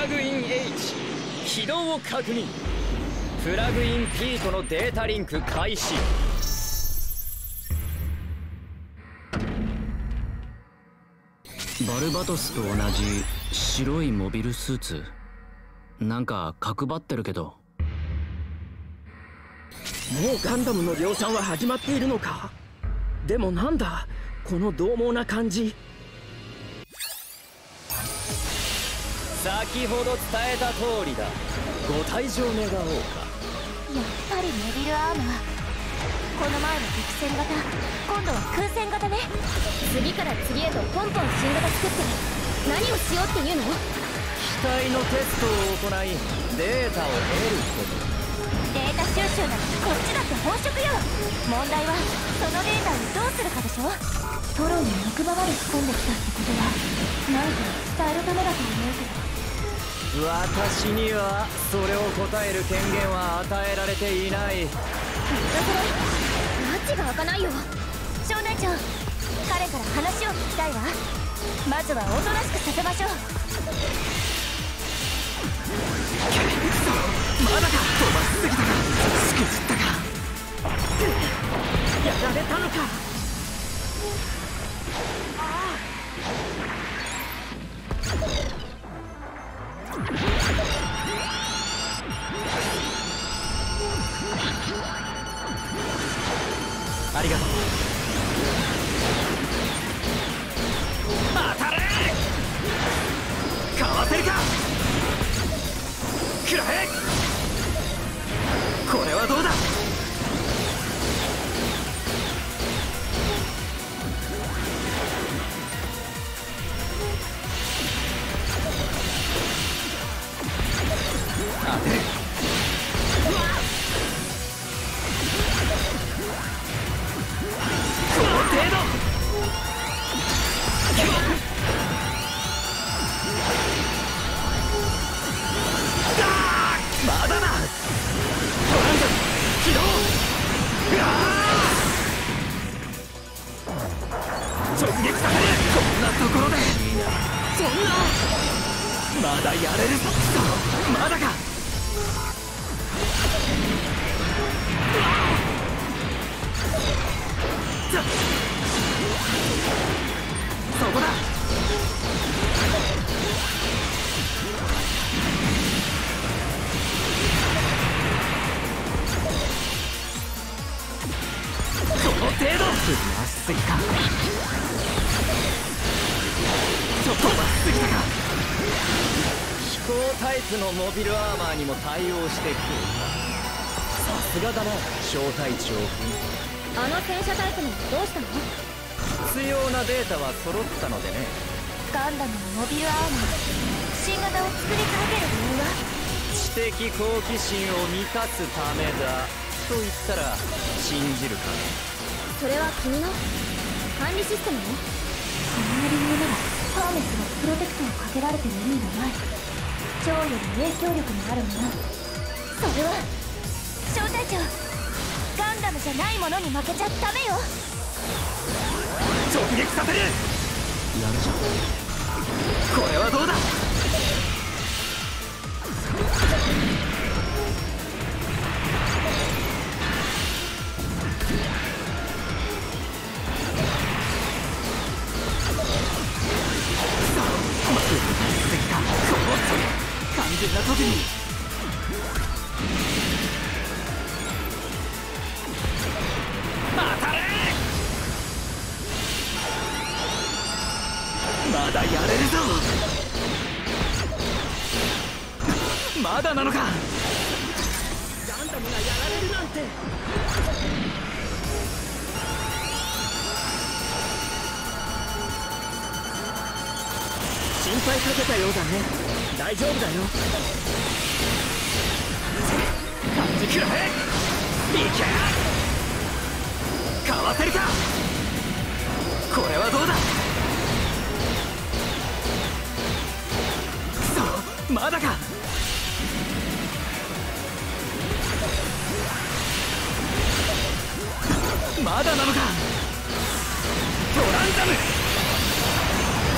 ラグイン H 起動を確認。プラグイン P とのデータリンク開始。バルバトスと同じ白いモビルスーツ、なんか角張ってるけど。もうガンダムの量産は始まっているのか。でもなんだこの獰猛な感じ。先ほど伝えた通りだ。ご退場願おうか。やっぱりネビルアーマー。この前の敵戦型、今度は空戦型ね。次から次へとポンポン新型作って何をしようっていうの。機体のテストを行いデータを得ること。データ収集ならこっちだって本職よ。問題はそのデータをどうするかでしょ。トロに肉ばわり仕込んできたってことは何か伝えるためだと思うけど、私にはそれを答える権限は与えられていない。なんだそれ、埒が明かないよ。少年長、彼から話を聞きたいわ。まずはおとなしくさせましょう。まだか、飛ばしすぎたか、しくじったか、やられたのか。ああ、ありがとう。当たれ、かわせるか、くらえ。これはどうだ。当てる。この程度。まだだ。起動。直撃される。こんなところでそんな、まだやれるぞ。まだか。そこだ。この程度。まっすぎた。ちょっとまっすぎたか。飛行タイプのモビルアーマーにも対応してくる。さすがだな小隊長。あの戦車タイプにどうしたの。必要なデータは揃ったのでね。ガンダムのモビルアーマー、新型を作り変えてる理由は、知的好奇心を満たすためだと言ったら信じるかね。それは君の管理システムね。そんな理由ならハーメスがプロテクトをかけられてる意味がない。蝶より影響力のあるもの。それは小隊長、ガンダムじゃないものに負けちゃダメよ。直撃させる。やるじゃん。これはどうだ。完全な時に当たれ。まだやれるぞ。まだなのか。ガンダムがやられるなんて。心配かけたようだね。大丈夫だよ。感じくらえ。いけ。かわせるか。これはどうだ。くそ、まだか。まだなのか。トランザム。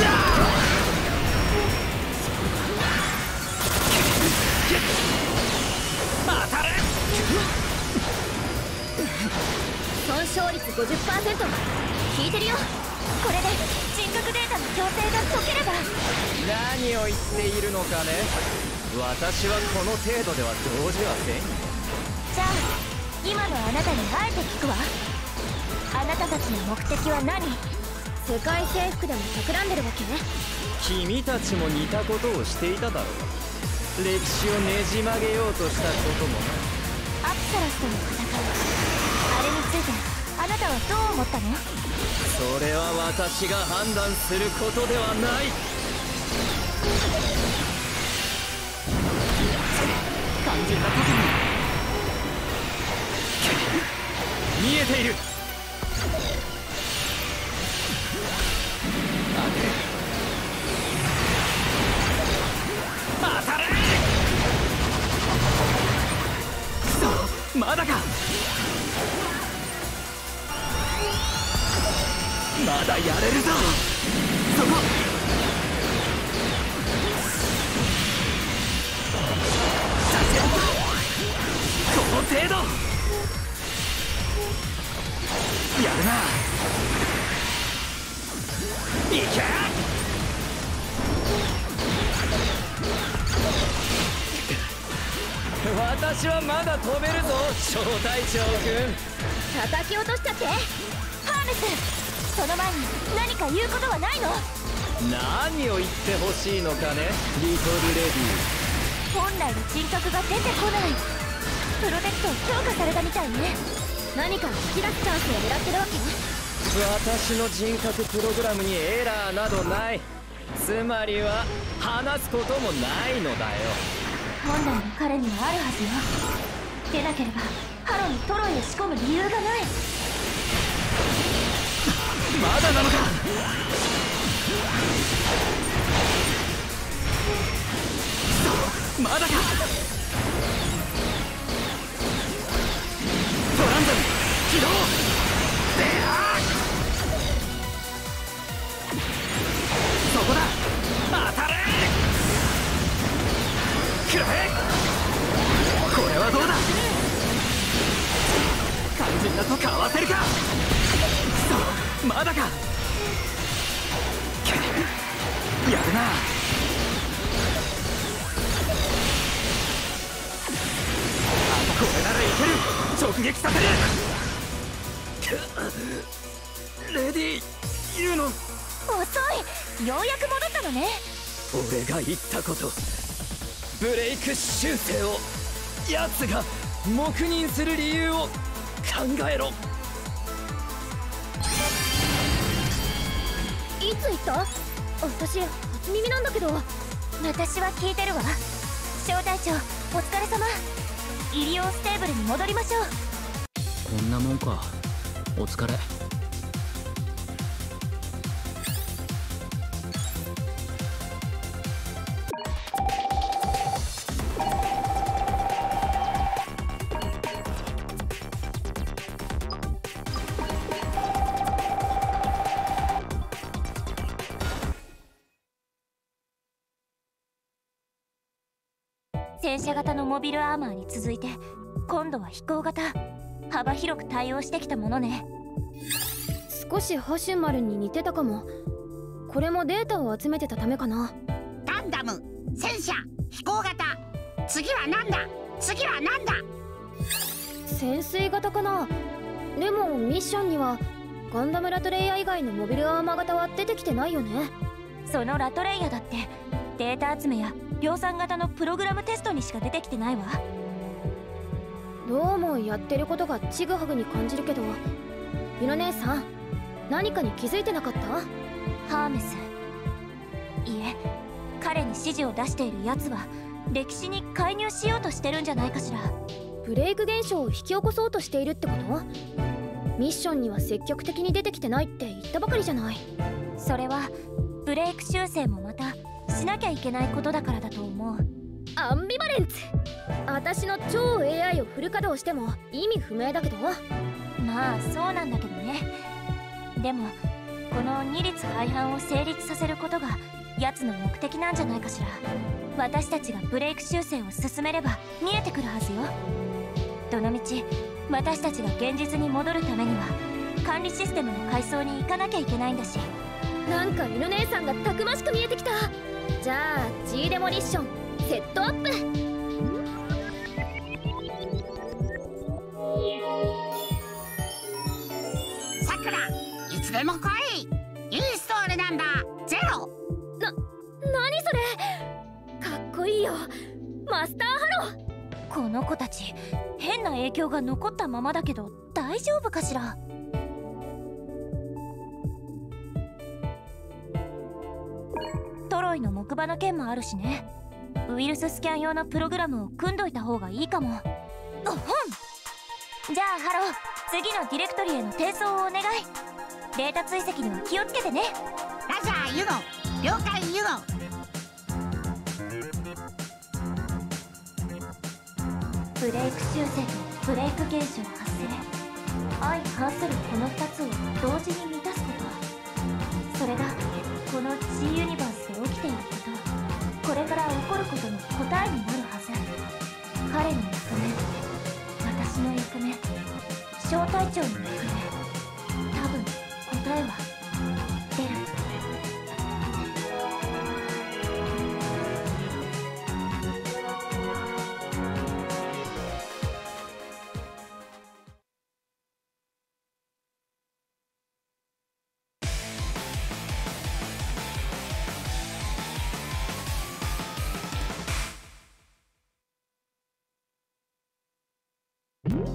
だー。率 50% 引いてるよ。これで人格データの強制が解ければ。何を言っているのかね。私はこの程度では動じはせん。じゃあ今のあなたにあえて聞くわ。あなたたちの目的は何？世界征服でも企んでるわけね。君たちも似たことをしていただろう。歴史をねじ曲げようとしたこともない。アプサラスとの戦い、あれについてあなたはどう思ったの？それは私が判断することではない。感じたことに見えている。当たれ。クソ、まだか。まだやれるぞ。そここの程度やるな。いけ。私はまだ飛べるぞ、小隊長君。叩き落としたってハーネス。その前に何か言うことはないの？何を言ってほしいのかね、リトルレディー。本来の人格が出てこない。プロテクトを強化されたみたいね。何かを引き出すチャンスを狙ってるわけね。私の人格プログラムにエラーなどない。つまりは話すこともないのだよ。本来の彼にはあるはずよ。出なければハロにトロイを仕込む理由がない。まだなのか。まだか。トランザム起動。であー、そこだ。当たれ。くらえ。これはどうだ。肝心なとか合わせるか。そう、まだか。やるな。これならいける。直撃させる。レディー言うの遅い。ようやく戻ったのね。俺が言ったこと、ブレイク修正を奴が黙認する理由を考えろ。いつ言った？私初耳なんだけど。私は聞いてるわ。小隊長お疲れ様。イリオンステーブルに戻りましょう。こんなもんか。お疲れ。戦車型のモビルアーマーに続いて今度は飛行型、幅広く対応してきたものね。少しハシュマルに似てたかも。これもデータを集めてたためかな。ガンダム、戦車、飛行型、次は何だ、次は何だ。潜水型かな。でもミッションにはガンダムラトレイヤ以外のモビルアーマー型は出てきてないよね。そのラトレイヤだってデータ集めや量産型のプログラムテストにしか出てきてないわ。どうもやってることがちぐはぐに感じるけど、ゆな姉さん何かに気づいてなかった？ハーメス、いえ、彼に指示を出しているやつは歴史に介入しようとしてるんじゃないかしら。ブレイク現象を引き起こそうとしているってこと？ミッションには積極的に出てきてないって言ったばかりじゃない。それはブレイク修正もまたしなきゃいけないことだからだと思う。アンビバレンツ。私の超 AI をフル稼働しても意味不明だけど。まあそうなんだけどね。でもこの二律背反を成立させることが奴の目的なんじゃないかしら。私たちがブレイク修正を進めれば見えてくるはずよ。どのみち私たちが現実に戻るためには管理システムの改装に行かなきゃいけないんだし。なんか犬姉さんがたくましく見えてきた。じゃあ G デモリッションセットアップ。さくら、いつでも来い。インストールナンバー0。何それ、かっこいいよマスターハロー。この子たち変な影響が残ったままだけど大丈夫かしら。トロイの木馬の件もあるしね。ウイルススキャン用のプログラムを組んどいた方がいいかも。おほん。じゃあハロー、次のディレクトリへの転送をお願い。データ追跡には気をつけてね。ラジャーユノ、了解ユノ。ブレイク修正とブレイク現象発生、相反するこの2つを同時に満たすこと、それがこの G ユニバースで起きていること、これから起こることの答えになるはず。彼の役目、私の役目、小隊長の役目、多分答えは出る。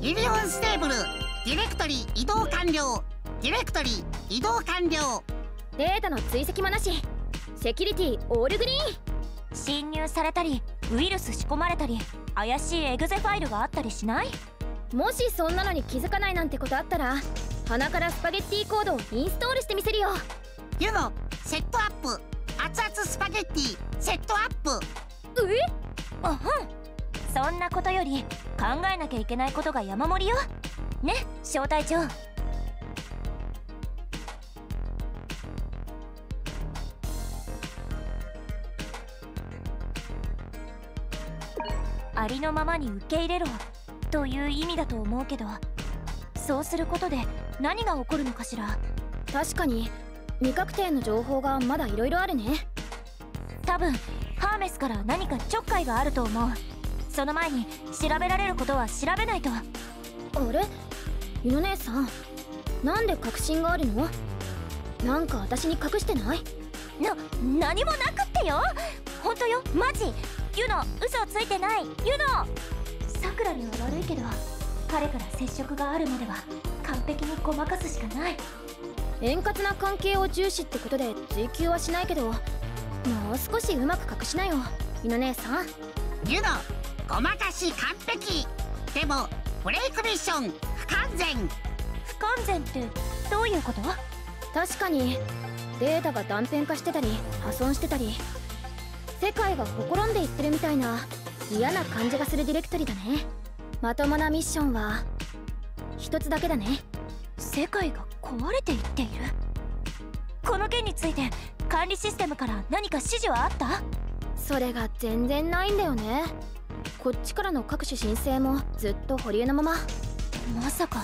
イリオンステーブル、ディレクトリ移動完了。ディレクトリ移動完了。データの追跡もなし。セキュリティオールグリーン。侵入されたりウイルス仕込まれたり怪しいエグゼファイルがあったりしない？もしそんなのに気づかないなんてことあったら、鼻からスパゲッティコードをインストールしてみせるよ。ユノ、セットアップ。熱々スパゲッティセットアップ。え？あはん。そんなことより考えなきゃいけないことが山盛りよ。ね、小隊長。ありのままに受け入れろという意味だと思うけど、そうすることで何が起こるのかしら。確かに未確定の情報がまだいろいろあるね。多分ハーメスから何かちょっかいがあると思う。その前に調べられることは調べないと。あれ、ゆの姉さん、なんで確信があるの？なんか私に隠してない？何もなくってよ。本当よ、マジ。ゆの、嘘ついてない。ゆの、さくらには悪いけど、彼から接触があるまでは完璧にごまかすしかない。円滑な関係を重視ってことで追求はしないけど、もう少しうまく隠しなよ、ゆの姉さん。ゆの、ごまかし完璧。でもブレイクミッション不完全。不完全ってどういうこと？確かにデータが断片化してたり破損してたり、世界がほころんでいってるみたいな嫌な感じがするディレクトリだね。まともなミッションは一つだけだね。世界が壊れていっている。この件について管理システムから何か指示はあった？それが全然ないんだよね。こっちからの各種申請もずっと保留のまま。まさか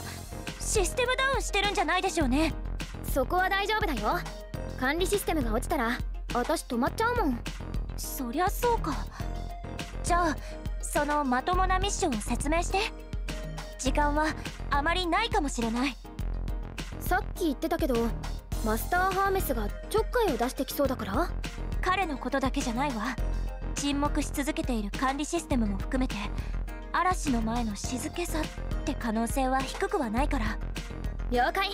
システムダウンしてるんじゃないでしょうね。そこは大丈夫だよ。管理システムが落ちたら私止まっちゃうもん。そりゃそうか。じゃあそのまともなミッションを説明して。時間はあまりないかもしれない。さっき言ってたけどマスターハーメスがちょっかいを出してきそうだから。彼のことだけじゃないわ。沈黙し続けている管理システムも含めて、嵐の前の静けさって可能性は低くはないから。了解。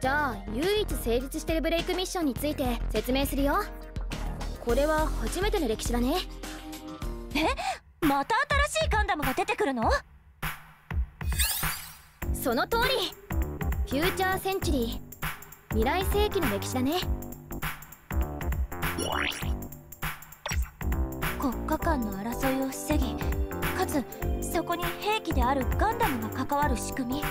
じゃあ唯一成立してるブレイクミッションについて説明するよ。これは初めての歴史だね。え、また新しいガンダムが出てくるの？その通り。フューチャーセンチュリー、未来世紀の歴史だね。国家間の争いを防ぎ、かつそこに兵器であるガンダムが関わる仕組み。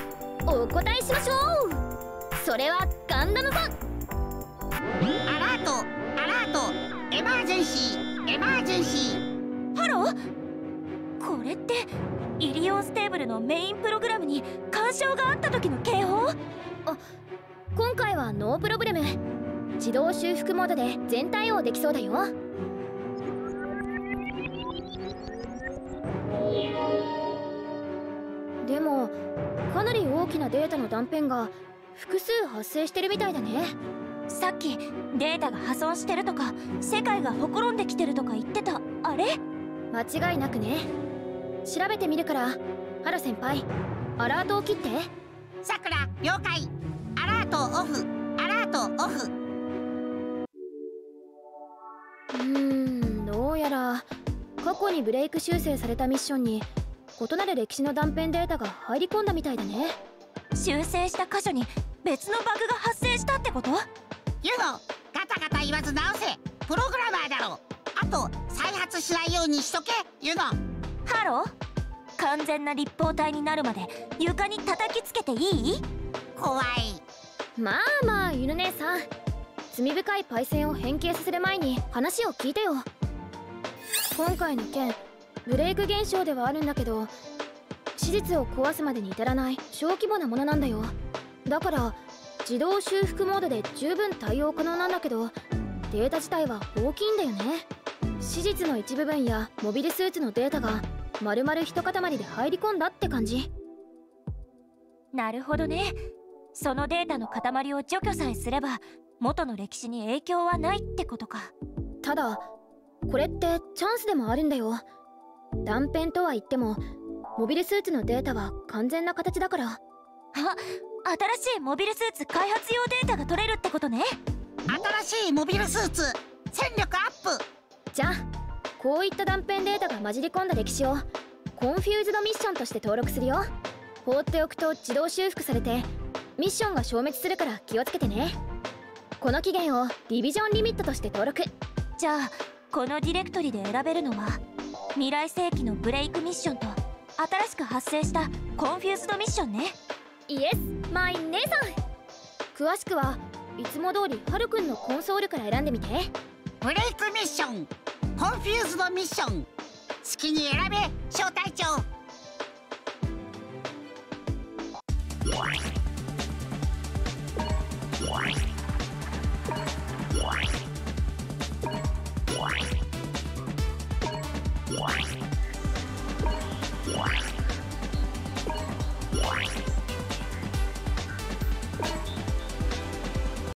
お答えしましょう。それはガンダム版。アラートアラート、エマージェンシーエマージェンシー。ハロー、これってイリオンステーブルのメインプログラムに干傷があった時の警報？あ、今回はノープロブレム。自動修復モードで全対応できそうだよ。でもかなり大きなデータの断片が複数発生してるみたいだね。さっきデータが破損してるとか世界がほころんできてるとか言ってた。あれ間違いなくね。調べてみるから、ハル先輩アラートを切って。さくら了解。アラートオフ。アラートオフ。どうやら過去にブレイク修正されたミッションに異なる歴史の断片データが入り込んだみたいだね。修正した箇所に別のバグが発生したってこと？ユウゴ、ガタガタ言わず直せ。プログラマーだろ。あと再発しないようにしとけ、ユウゴ。ハロー。完全な立方体になるまで床に叩きつけていい？怖い。まあまあ犬姉さん、罪深いパイセンを変形させる前に話を聞いてよ。今回の件ブレイク現象ではあるんだけど、史実を壊すまでに至らない小規模なものなんだよ。だから自動修復モードで十分対応可能なんだけど、データ自体は大きいんだよね。史実の一部分やモビルスーツのデータが丸々一塊で入り込んだって感じ。なるほどね。そのデータの塊を除去さえすれば元の歴史に影響はないってことか。ただこれってチャンスでもあるんだよ。断片とは言ってもモビルスーツのデータは完全な形だから。あ、新しいモビルスーツ開発用データが取れるってことね。新しいモビルスーツ戦力アップ。じゃあこういった断片データが混じり込んだ歴史をコンフューズドミッションとして登録するよ。放っておくと自動修復されてミッションが消滅するから気をつけてね。この期限をディビジョンリミットとして登録。じゃあこのディレクトリで選べるのは未来世紀のブレイクミッションと新しく発生したコンフューズドミッションね。イエスマイ姉さん、詳しくはいつも通りハルくんのコンソールから選んでみて。ブレイクミッション、コンフューズドミッション、好きに選べ小隊長。